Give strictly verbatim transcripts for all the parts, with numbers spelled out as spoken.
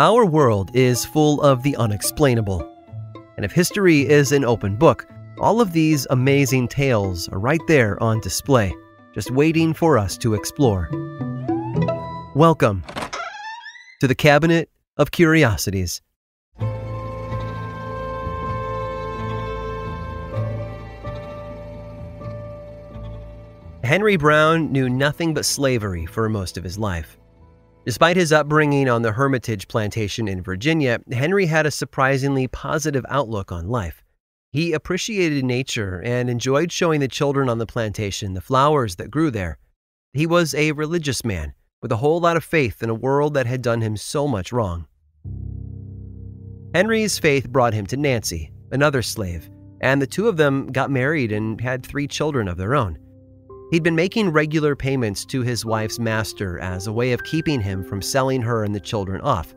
Our world is full of the unexplainable. And if history is an open book, all of these amazing tales are right there on display, just waiting for us to explore. Welcome to the Cabinet of Curiosities. Henry Brown knew nothing but slavery for most of his life. Despite his upbringing on the Hermitage plantation in Virginia, Henry had a surprisingly positive outlook on life. He appreciated nature and enjoyed showing the children on the plantation the flowers that grew there. He was a religious man with a whole lot of faith in a world that had done him so much wrong. Henry's faith brought him to Nancy, another slave, and the two of them got married and had three children of their own. He'd been making regular payments to his wife's master as a way of keeping him from selling her and the children off,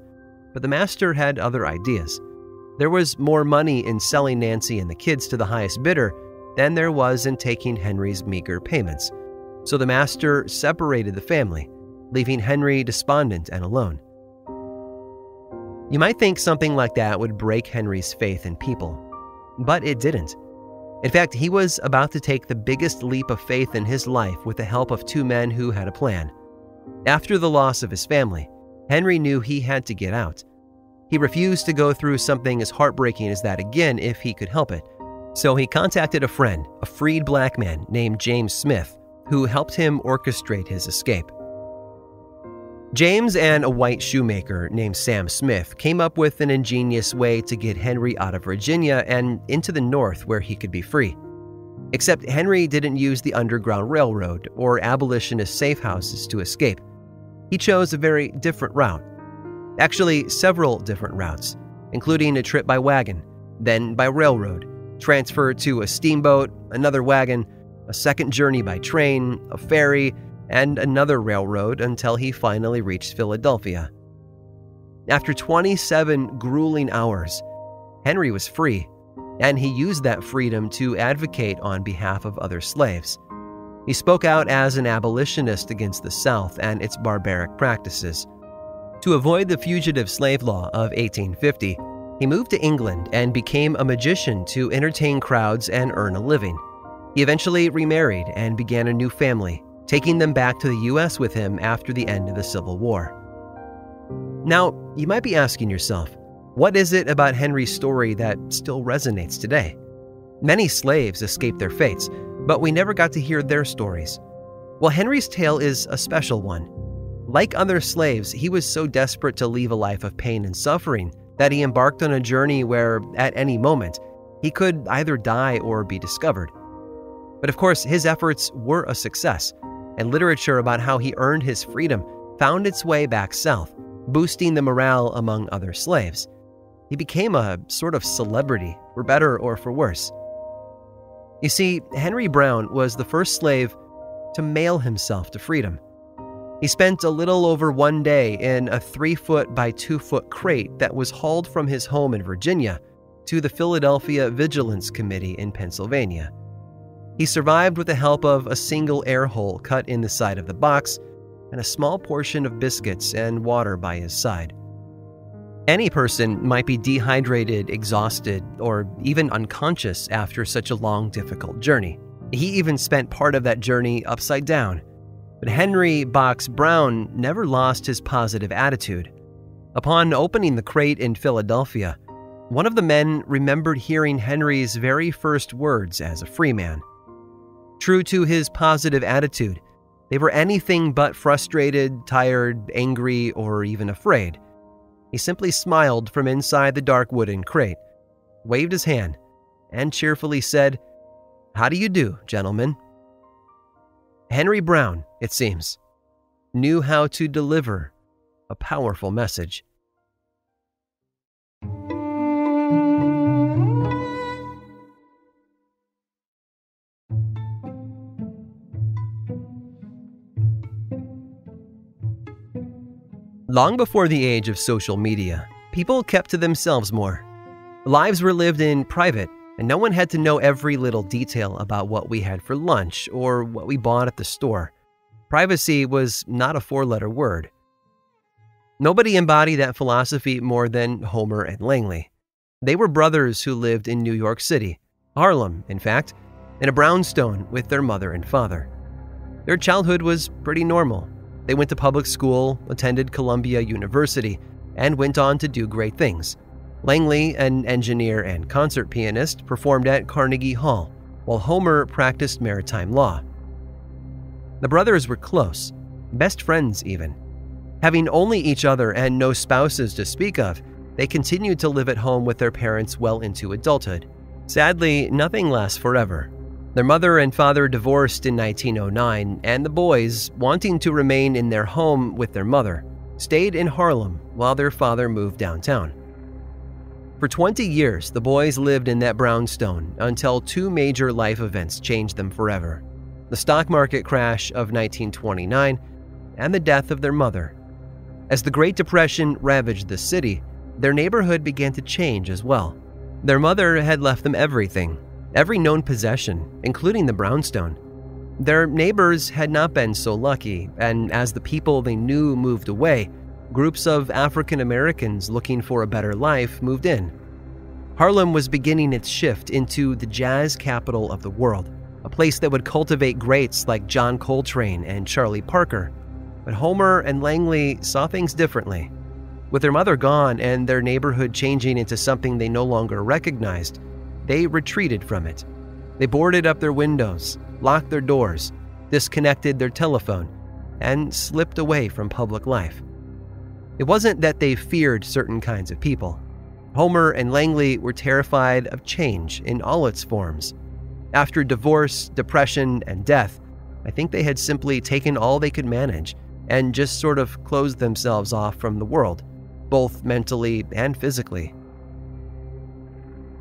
but the master had other ideas. There was more money in selling Nancy and the kids to the highest bidder than there was in taking Henry's meager payments. So the master separated the family, leaving Henry despondent and alone. You might think something like that would break Henry's faith in people, but it didn't. In fact, he was about to take the biggest leap of faith in his life with the help of two men who had a plan. After the loss of his family, Henry knew he had to get out. He refused to go through something as heartbreaking as that again if he could help it. So he contacted a friend, a freed black man named James Smith, who helped him orchestrate his escape. James and a white shoemaker named Sam Smith came up with an ingenious way to get Henry out of Virginia and into the North where he could be free. Except Henry didn't use the Underground Railroad or abolitionist safe houses to escape. He chose a very different route. Actually, several different routes, including a trip by wagon, then by railroad, transfer to a steamboat, another wagon, a second journey by train, a ferry, and another railroad until he finally reached Philadelphia. After twenty-seven grueling hours, Henry was free, and he used that freedom to advocate on behalf of other slaves. He spoke out as an abolitionist against the South and its barbaric practices. To avoid the Fugitive Slave Law of eighteen fifty, he moved to England and became a magician to entertain crowds and earn a living. He eventually remarried and began a new family, taking them back to the U S with him after the end of the Civil War. Now, you might be asking yourself, what is it about Henry's story that still resonates today? Many slaves escaped their fates, but we never got to hear their stories. Well, Henry's tale is a special one. Like other slaves, he was so desperate to leave a life of pain and suffering that he embarked on a journey where, at any moment, he could either die or be discovered. But of course, his efforts were a success, and literature about how he earned his freedom found its way back south, boosting the morale among other slaves. He became a sort of celebrity, for better or for worse. You see, Henry Brown was the first slave to mail himself to freedom. He spent a little over one day in a three-foot by two-foot crate that was hauled from his home in Virginia to the Philadelphia Vigilance Committee in Pennsylvania. He survived with the help of a single air hole cut in the side of the box and a small portion of biscuits and water by his side. Any person might be dehydrated, exhausted, or even unconscious after such a long, difficult journey. He even spent part of that journey upside down. But Henry Box Brown never lost his positive attitude. Upon opening the crate in Philadelphia, one of the men remembered hearing Henry's very first words as a free man. True to his positive attitude, they were anything but frustrated, tired, angry, or even afraid. He simply smiled from inside the dark wooden crate, waved his hand, and cheerfully said, "How do you do, gentlemen?" Henry Brown, it seems, knew how to deliver a powerful message. Long before the age of social media, people kept to themselves more. Lives were lived in private, and no one had to know every little detail about what we had for lunch or what we bought at the store. Privacy was not a four-letter word. Nobody embodied that philosophy more than Homer and Langley. They were brothers who lived in New York City, Harlem, in fact, in a brownstone with their mother and father. Their childhood was pretty normal. They went to public school, attended Columbia University, and went on to do great things. Langley, an engineer and concert pianist, performed at Carnegie Hall, while Homer practiced maritime law. The brothers were close, best friends even. Having only each other and no spouses to speak of, they continued to live at home with their parents well into adulthood. Sadly, nothing lasts forever. Their mother and father divorced in nineteen oh nine, and the boys, wanting to remain in their home with their mother, stayed in Harlem while their father moved downtown. For twenty years, the boys lived in that brownstone until two major life events changed them forever: the stock market crash of nineteen twenty-nine and the death of their mother. As the Great Depression ravaged the city, their neighborhood began to change as well. Their mother had left them everything, every known possession, including the brownstone. Their neighbors had not been so lucky, and as the people they knew moved away, groups of African Americans looking for a better life moved in. Harlem was beginning its shift into the jazz capital of the world, a place that would cultivate greats like John Coltrane and Charlie Parker. But Homer and Langley saw things differently. With their mother gone and their neighborhood changing into something they no longer recognized, they retreated from it. They boarded up their windows, locked their doors, disconnected their telephone, and slipped away from public life. It wasn't that they feared certain kinds of people. Homer and Langley were terrified of change in all its forms. After divorce, depression, and death, I think they had simply taken all they could manage and just sort of closed themselves off from the world, both mentally and physically.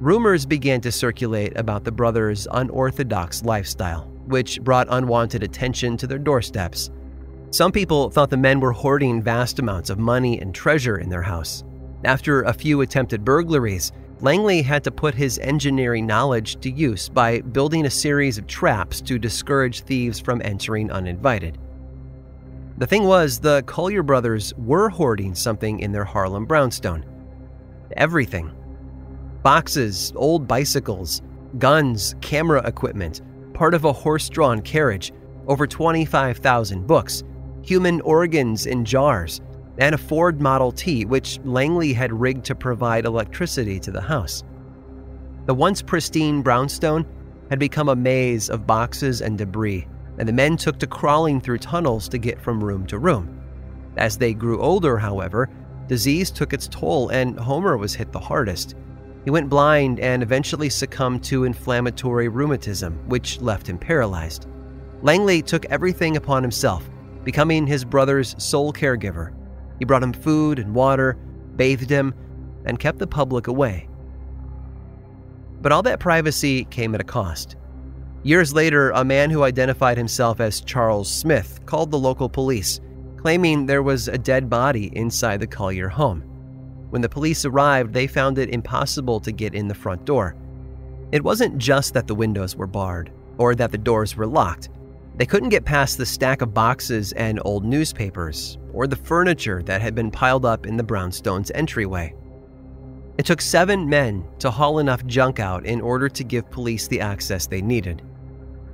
Rumors began to circulate about the brothers' unorthodox lifestyle, which brought unwanted attention to their doorsteps. Some people thought the men were hoarding vast amounts of money and treasure in their house. After a few attempted burglaries, Langley had to put his engineering knowledge to use by building a series of traps to discourage thieves from entering uninvited. The thing was, the Collier brothers were hoarding something in their Harlem brownstone. Everything. Boxes, old bicycles, guns, camera equipment, part of a horse-drawn carriage, over twenty-five thousand books, human organs in jars, and a Ford Model T, which Langley had rigged to provide electricity to the house. The once pristine brownstone had become a maze of boxes and debris, and the men took to crawling through tunnels to get from room to room. As they grew older, however, disease took its toll, and Homer was hit the hardest. He went blind and eventually succumbed to inflammatory rheumatism, which left him paralyzed. Langley took everything upon himself, becoming his brother's sole caregiver. He brought him food and water, bathed him, and kept the public away. But all that privacy came at a cost. Years later, a man who identified himself as Charles Smith called the local police, claiming there was a dead body inside the Collier home. When the police arrived, they found it impossible to get in the front door. It wasn't just that the windows were barred, or that the doors were locked. They couldn't get past the stack of boxes and old newspapers, or the furniture that had been piled up in the brownstone's entryway. It took seven men to haul enough junk out in order to give police the access they needed.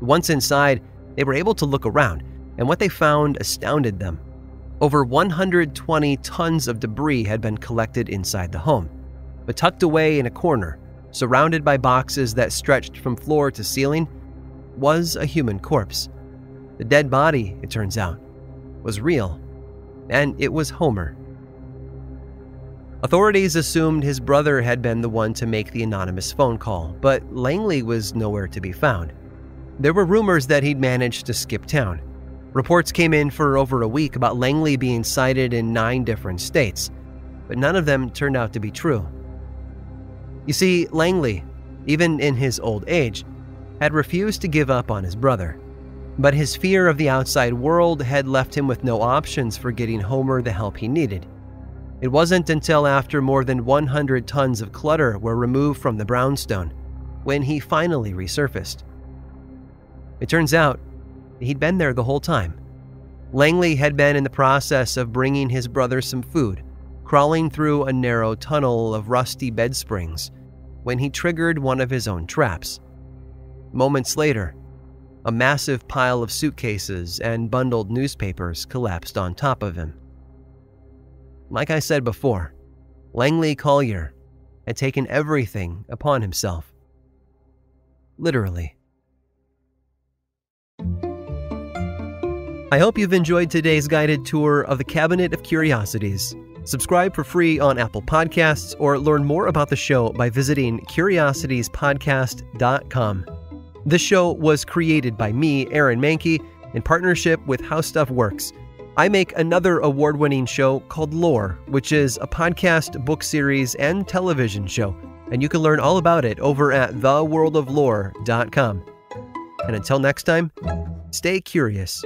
Once inside, they were able to look around, and what they found astounded them. Over one hundred twenty tons of debris had been collected inside the home, but tucked away in a corner, surrounded by boxes that stretched from floor to ceiling, was a human corpse. The dead body, it turns out, was real, and it was Homer. Authorities assumed his brother had been the one to make the anonymous phone call, but Langley was nowhere to be found. There were rumors that he'd managed to skip town. Reports came in for over a week about Langley being sighted in nine different states, but none of them turned out to be true. You see, Langley, even in his old age, had refused to give up on his brother. But his fear of the outside world had left him with no options for getting Homer the help he needed. It wasn't until after more than one hundred tons of clutter were removed from the brownstone when he finally resurfaced. It turns out he'd been there the whole time. Langley had been in the process of bringing his brother some food, crawling through a narrow tunnel of rusty bed springs when he triggered one of his own traps. Moments later, a massive pile of suitcases and bundled newspapers collapsed on top of him. Like I said before, Langley Collier had taken everything upon himself. Literally. I hope you've enjoyed today's guided tour of the Cabinet of Curiosities. Subscribe for free on Apple Podcasts or learn more about the show by visiting curiosities podcast dot com. This show was created by me, Aaron Mahnke, in partnership with How Stuff Works. I make another award-winning show called Lore, which is a podcast, book series, and television show, and you can learn all about it over at the world of lore dot com. And until next time, stay curious.